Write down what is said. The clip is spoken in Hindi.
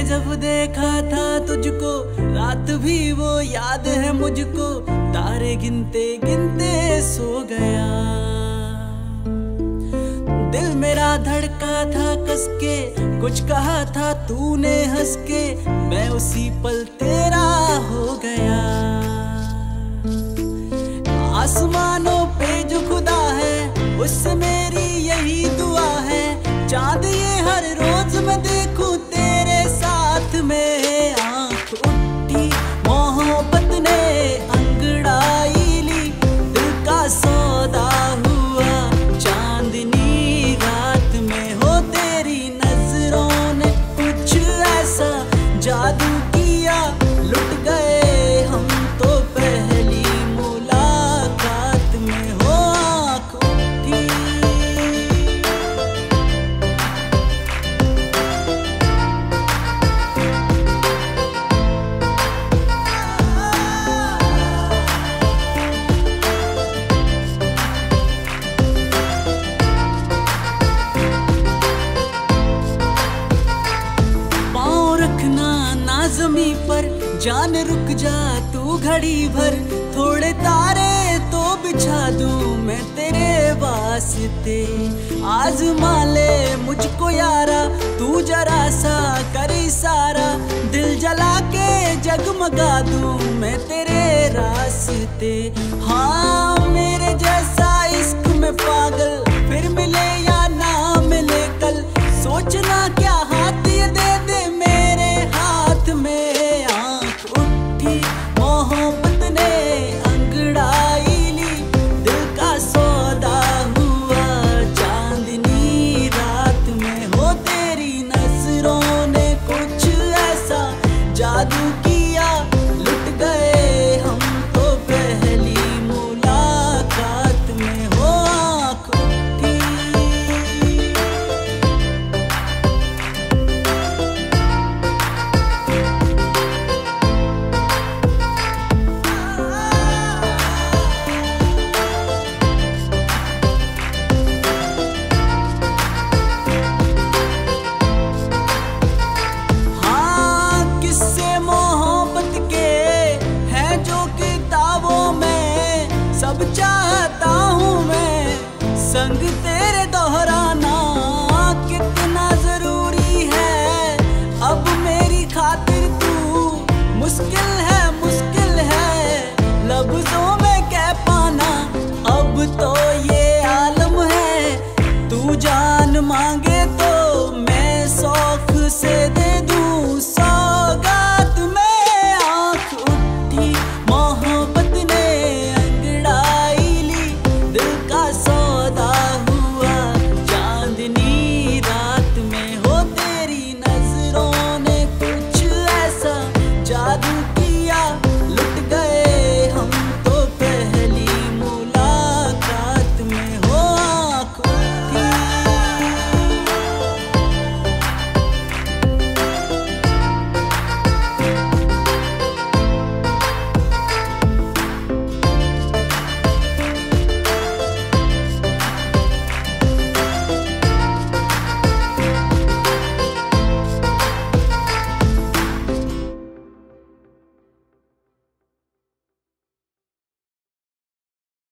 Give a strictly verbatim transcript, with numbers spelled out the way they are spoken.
मैंने जब देखा था तुझको, रात भी वो याद है मुझको। तारे गिनते गिनते सो गया, दिल मेरा धड़का था कसके। कुछ कहा था तूने हंस के, मैं उसी पल तेरा हो गया। आसमानों पे जो खुदा है, उससे मेरी यही दुआ है, चांद ये हर रोज मैं देखूं तेरे साथ में। आंख उठी मोहब्बत ने अंगड़ाई ली, दिल का सौदा हुआ चांदनी रात में। हो तेरी नजरों ने कुछ ऐसा जादू किया, लुट गए हम तो पहली मुलाकात में। हो आंख उठी जमी पर, जान रुक जा तू घड़ी भर। थोड़े तारे तो बिछा दूं मैं तेरे वास्ते, आजमा ले मुझको यारा। तू जरा सा कर इशारा, दिल जला के जगमगा दूं मैं तेरे रास्ते। हाँ मेरे जैसा इश्क में पागल, फिर मिले या ना मिले कल, सोचना क्या हाथ ये दे दे मेरे हाथ में। आंख उठी मोहब्बत ने अंगड़ाई ली, दिल का सौदा हुआ चांदनी रात में। हो तेरी नजरों ने कुछ ऐसा जादू किया, लुट गए हम तो पहली मुलाकात में। हो आंख उठी संग